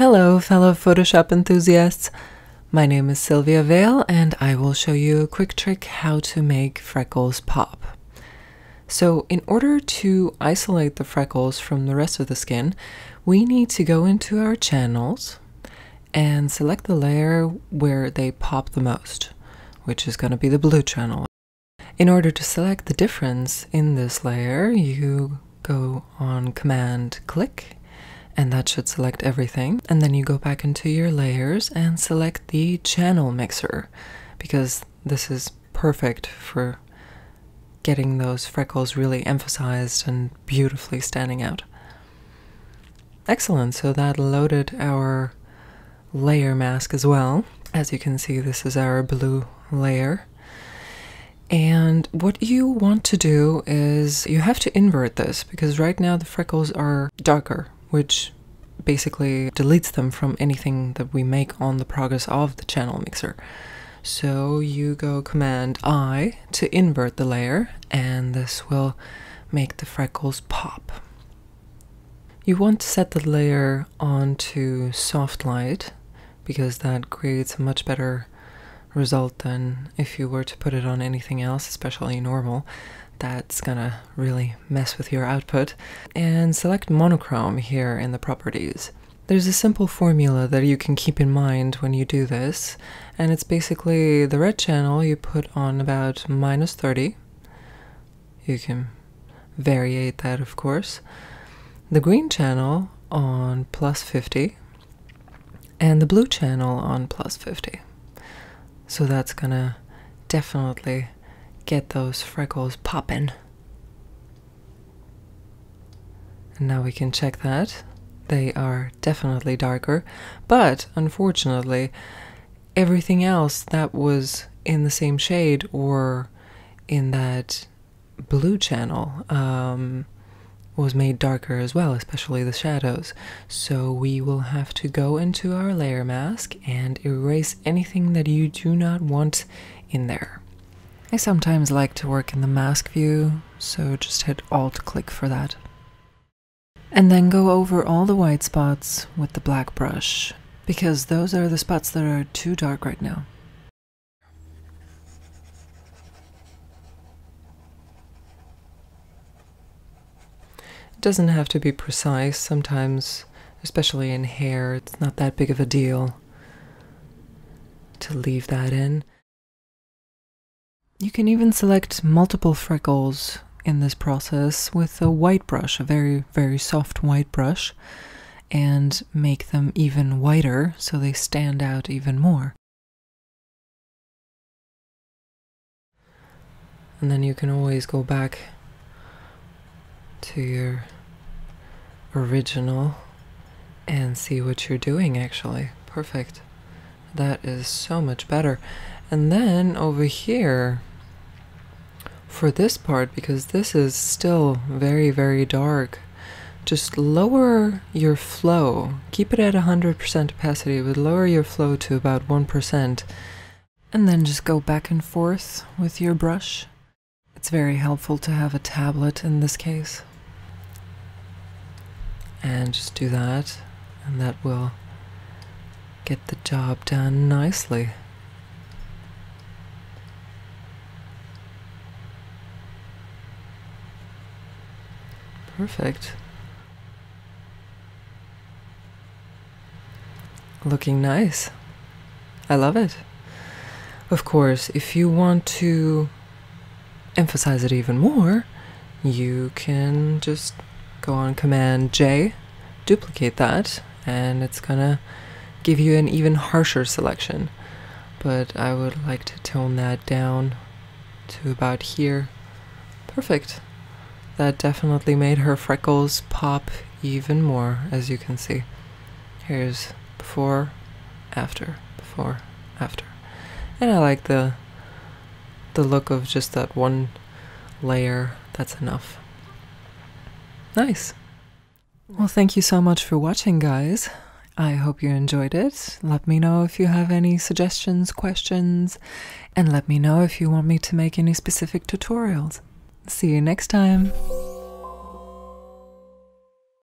Hello, fellow Photoshop enthusiasts. My name is Sylvia Vale, and I will show you a quick trick how to make freckles pop. So in order to isolate the freckles from the rest of the skin, we need to go into our channels and select the layer where they pop the most, which is going to be the blue channel. In order to select the difference in this layer, you go on Command, click, and that should select everything. And then you go back into your layers and select the channel mixer, because this is perfect for getting those freckles really emphasized and beautifully standing out. Excellent, so that loaded our layer mask as well. As you can see, this is our blue layer. And what you want to do is you have to invert this, because right now the freckles are darker, which basically deletes them from anything that we make on the progress of the channel mixer. So you go Command I to invert the layer, and this will make the freckles pop. You want to set the layer onto soft light, because that creates a much better result than if you were to put it on anything else, especially normal. That's gonna really mess with your output. And select monochrome here in the properties. There's a simple formula that you can keep in mind when you do this, and it's basically the red channel you put on about -30. You can variate that, of course. The green channel on +50, and the blue channel on +50. So that's gonna definitely get those freckles poppin'. And now we can check that. They are definitely darker, but unfortunately everything else that was in the same shade or in that blue channel was made darker as well, especially the shadows. So we will have to go into our layer mask and erase anything that you do not want in there. I sometimes like to work in the mask view, so just hit Alt-click for that. And then go over all the white spots with the black brush, because those are the spots that are too dark right now. It doesn't have to be precise. Sometimes, especially in hair, it's not that big of a deal to leave that in. You can even select multiple freckles in this process with a white brush, a very soft white brush, and make them even whiter so they stand out even more. And then you can always go back to your original and see what you're doing actually. Perfect. That is so much better. And then over here, for this part, because this is still very dark, just lower your flow. Keep it at 100% opacity, but lower your flow to about 1%. And then just go back and forth with your brush. It's very helpful to have a tablet in this case. And just do that, and that will get the job done nicely. Perfect. Looking nice. I love it. Of course, if you want to emphasize it even more, you can just go on Command J, duplicate that, and it's gonna give you an even harsher selection. But I would like to tone that down to about here. Perfect. That definitely made her freckles pop even more, as you can see. Here's before, after. And I like the look of just that one layer. That's enough. Nice. Well, thank you so much for watching, guys. I hope you enjoyed it. Let me know if you have any suggestions, questions, and let me know if you want me to make any specific tutorials. See you next time.